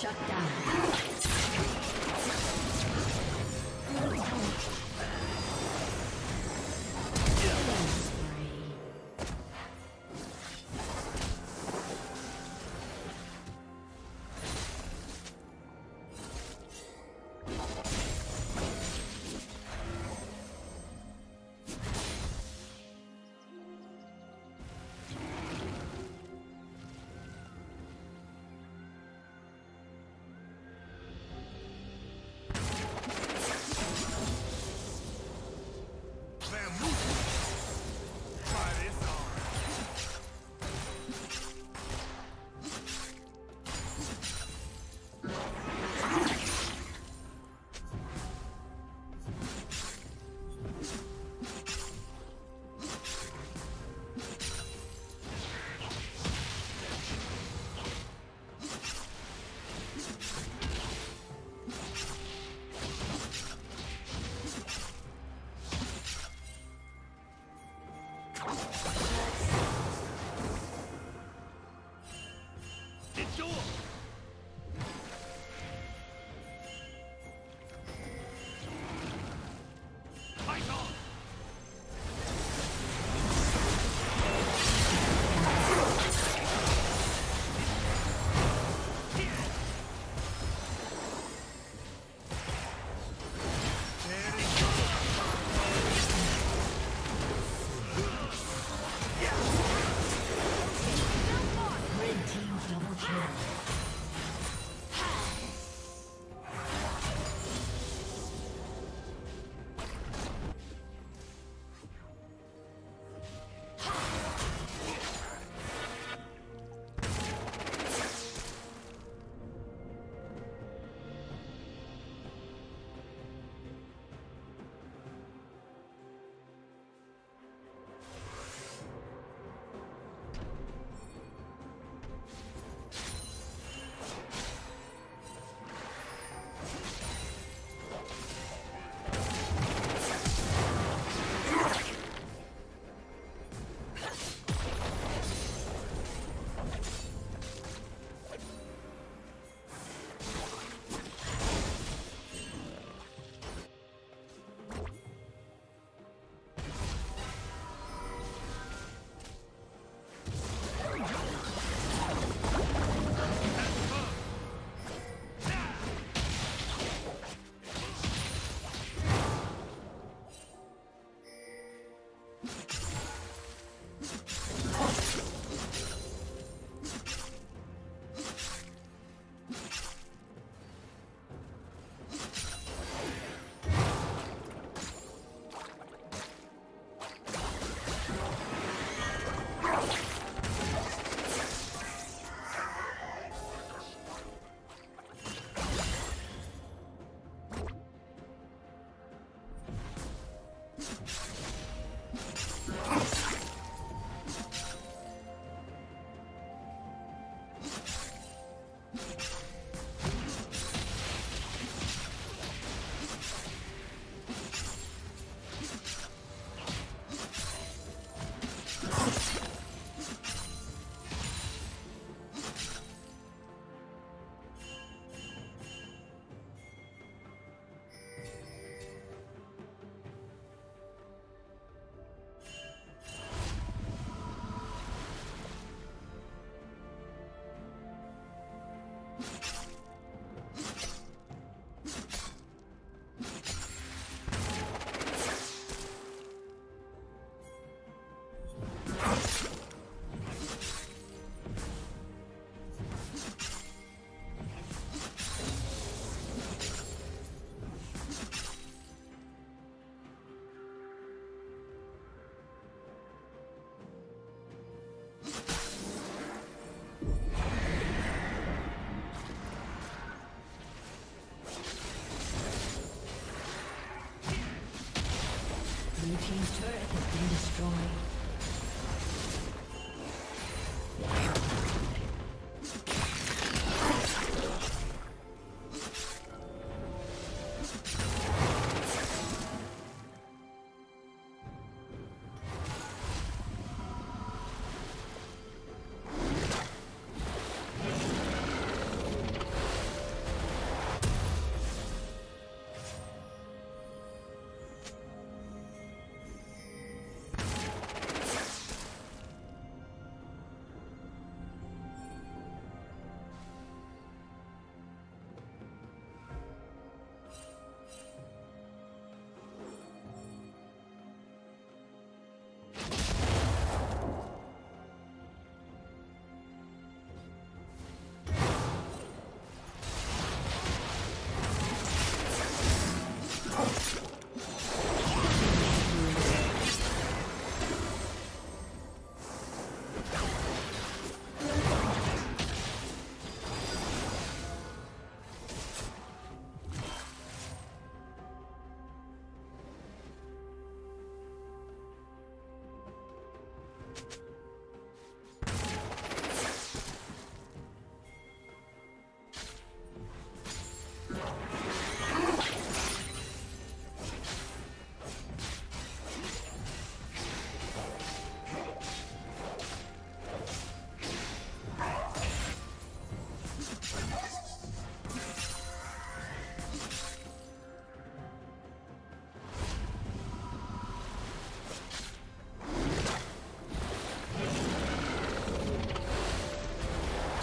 Shut down.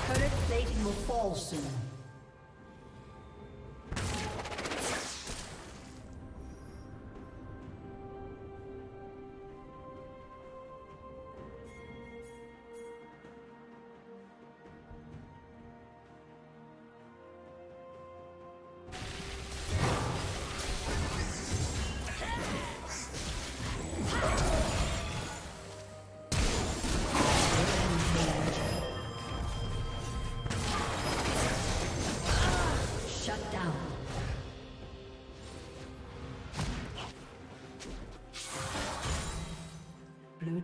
Current plating will fall soon. Blue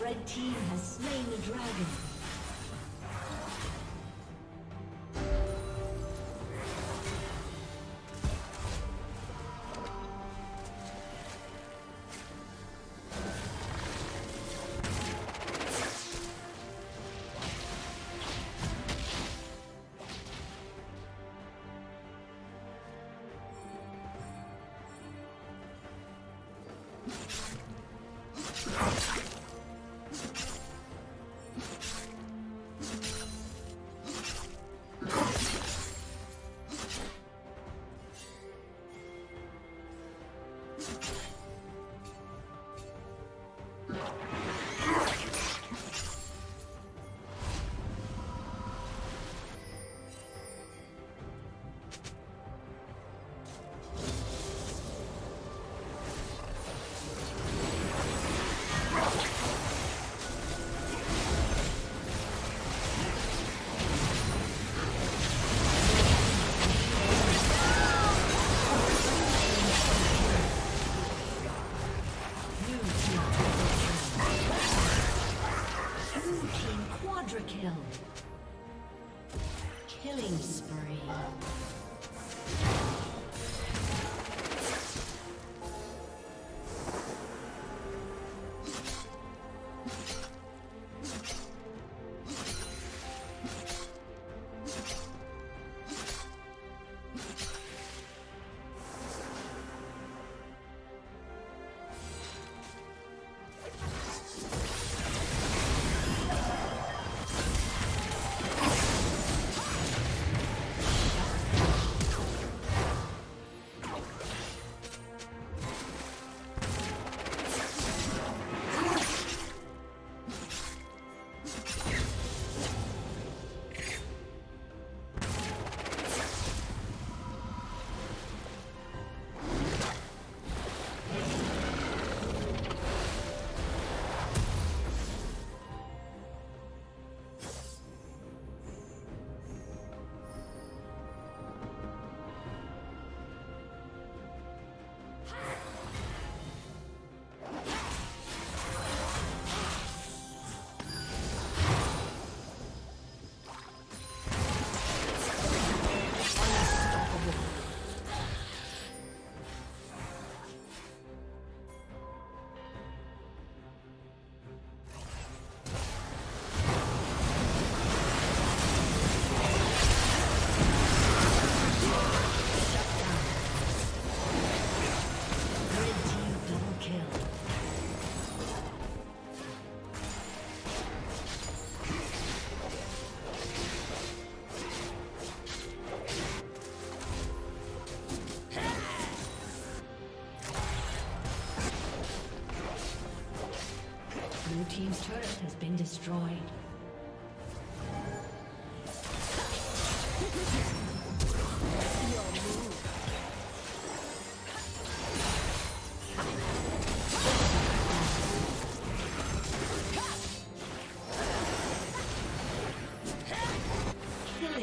Red team has slain the dragon. Killing spree. Team's turret has been destroyed. Killing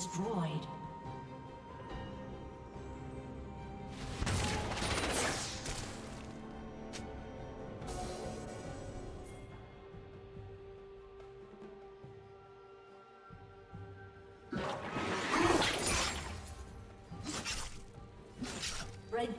destroyed. Red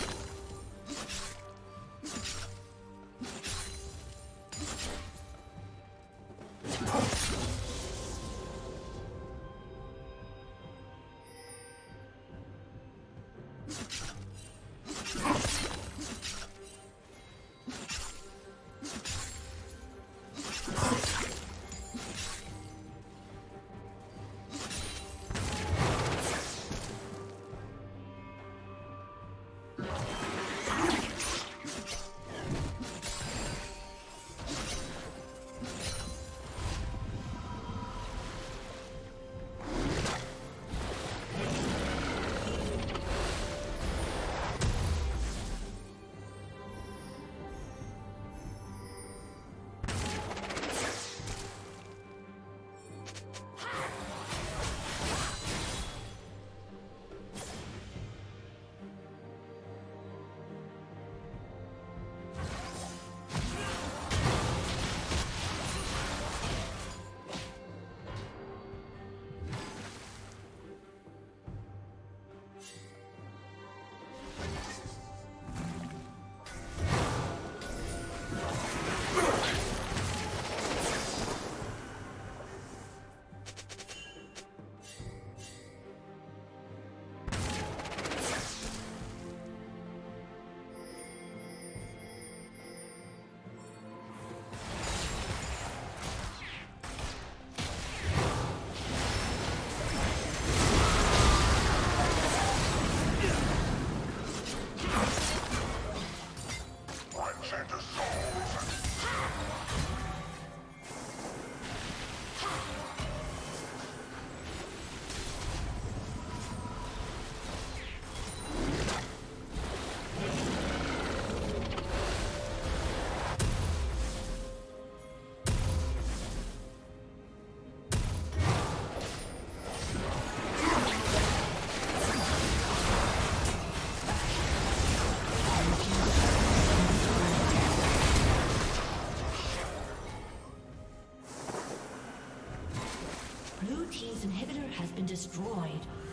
Destroyed.